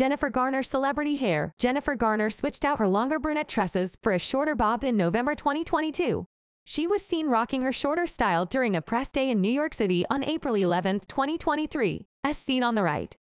Jennifer Garner celebrity hair. Jennifer Garner switched out her longer brunette tresses for a shorter bob in November 2022. She was seen rocking her shorter style during a press day in New York City on April 11, 2023, as seen on the right.